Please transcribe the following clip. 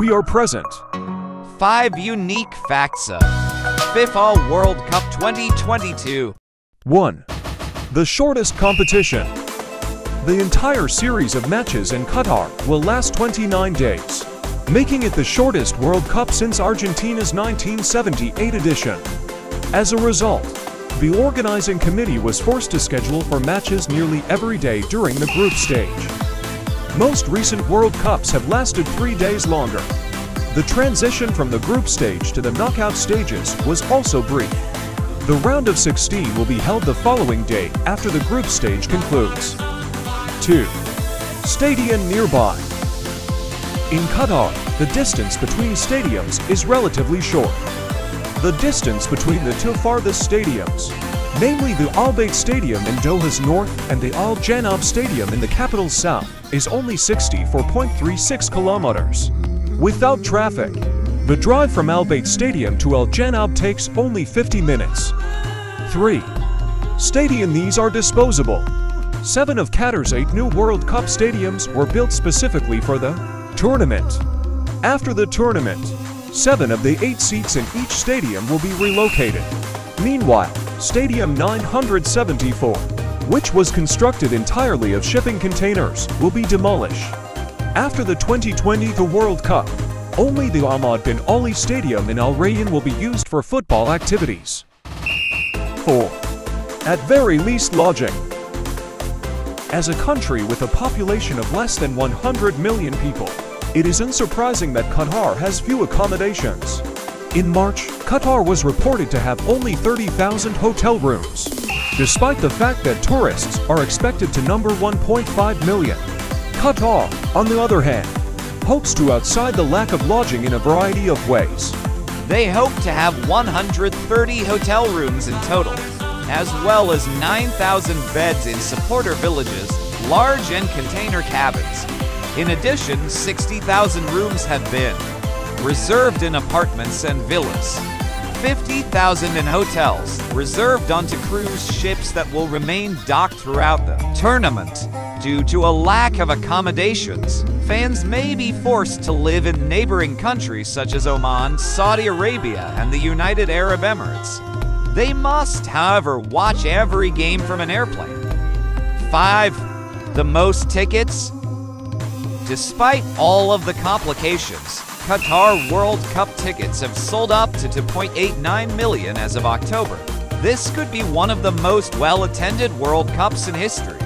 we are present. 5 unique facts of FIFA World Cup 2022. 1. The shortest competition. The entire series of matches in Qatar will last 29 days, making it the shortest World Cup since Argentina's 1978 edition. As a result, the organizing committee was forced to schedule for matches nearly every day during the group stage. Most recent World Cups have lasted 3 days longer. The transition from the group stage to the knockout stages was also brief. The round of 16 will be held the following day after the group stage concludes. 2. Stadium nearby. In Qatar, the distance between stadiums is relatively short. The distance between the two farthest stadiums, namely the Al Bayt Stadium in Doha's north and the Al Janoub Stadium in the capital's south, is only 64.36 kilometers. Without traffic, the drive from Al Bayt Stadium to Al Janoub takes only 50 minutes. 3. Stadium knees are disposable. 7 of Qatar's 8 new World Cup stadiums were built specifically for the tournament. After the tournament, 7 of the 8 seats in each stadium will be relocated. Meanwhile, Stadium 974, which was constructed entirely of shipping containers, will be demolished. After the 2022 World Cup, only the Ahmad Bin Ali Stadium in Al Rayyan will be used for football activities. 4. At very least lodging. As a country with a population of less than 100 million people, it is unsurprising that Qatar has few accommodations. In March, Qatar was reported to have only 30,000 hotel rooms, despite the fact that tourists are expected to number 1.5 million. Qatar, on the other hand, hopes to outside the lack of lodging in a variety of ways. They hope to have 130 hotel rooms in total, as well as 9,000 beds in supporter villages, large and container cabins. In addition, 60,000 rooms have been reserved in apartments and villas, 50,000 in hotels, reserved onto cruise ships that will remain docked throughout the tournament. Due to a lack of accommodations, fans may be forced to live in neighboring countries such as Oman, Saudi Arabia, and the United Arab Emirates. They must, however, watch every game from an airplane. 5. The most tickets. Despite all of the complications, Qatar World Cup tickets have sold up to 2.89 million as of October. This could be one of the most well-attended World Cups in history.